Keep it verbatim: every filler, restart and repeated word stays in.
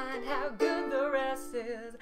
mind how good the rest is.